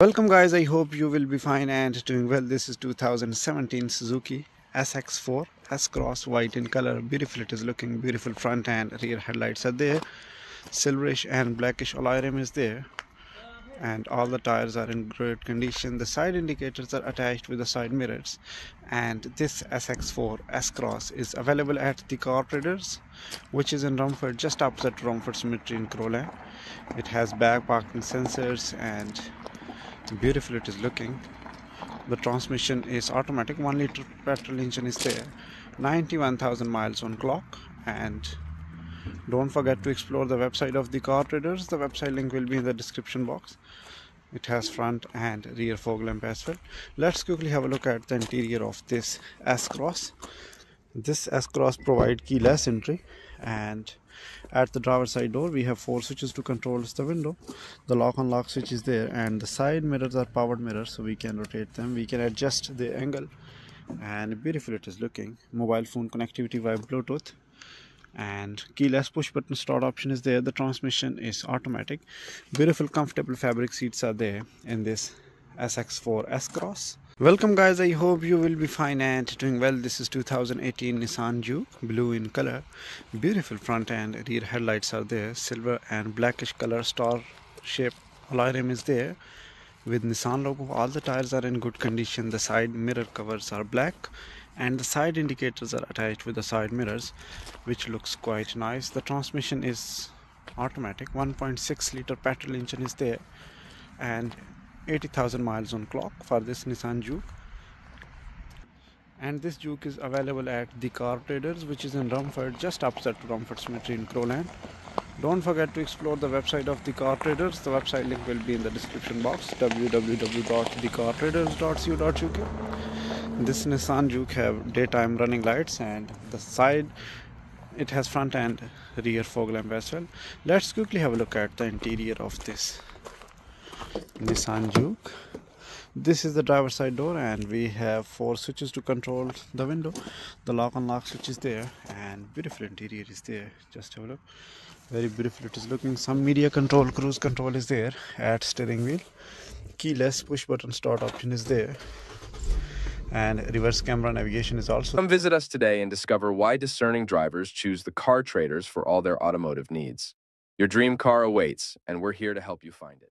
Welcome guys, I hope you will be fine and doing well. This is 2017 Suzuki SX4 S-Cross, white in color, beautiful it is looking, beautiful front and rear headlights are there, silverish and blackish alloy rim is there, and all the tires are in great condition. The side indicators are attached with the side mirrors, and this SX4 S-Cross is available at the Car Traders, which is in Romford, just opposite Romford Cemetery in Crowland. It has back parking sensors and beautiful it is looking. The transmission is automatic, 1 liter petrol engine is there, 91,000 miles on clock. And don't forget to explore the website of the Car Traders. The website link will be in the description box. It has front and rear fog lamp as well. Let's quickly have a look at the interior of this S-Cross. This S-Cross provides keyless entry, and at the driver's side door we have 4 switches to control the window. The lock on lock switch is there, and the side mirrors are powered mirrors, so we can rotate them, we can adjust the angle, and beautiful it is looking. Mobile phone connectivity via Bluetooth, and keyless push button start option is there. The transmission is automatic. Beautiful comfortable fabric seats are there in this SX4 S-Cross. Welcome guys, I hope you will be fine and doing well. This is 2018 Nissan Juke, blue in color, beautiful front and rear headlights are there, silver and blackish color, star shape alloy rim is there with Nissan logo. All the tires are in good condition. The side mirror covers are black, and the side indicators are attached with the side mirrors, which looks quite nice. The transmission is automatic, 1.6 liter petrol engine is there, and 80,000 miles on clock for this Nissan Juke. And this Juke is available at the Car Traders, which is in Romford, just opposite Romford Cemetery in Crowland. Don't forget to explore the website of the Car Traders. The website link will be in the description box, www.thecartraders.co.uk. This Nissan Juke have daytime running lights, and the side it has front and rear fog lamp as well. Let's quickly have a look at the interior of this Nissan Juke. This is the driver's side door, and we have 4 switches to control the window. The lock and lock switch is there, and beautiful interior is there. Just have a look, very beautiful it is looking. Some media control, cruise control is there at steering wheel, keyless push button start option is there, and reverse camera navigation is also. Come visit us today and discover why discerning drivers choose the Car Traders for all their automotive needs. Your dream car awaits, and we're here to help you find it.